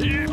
Here!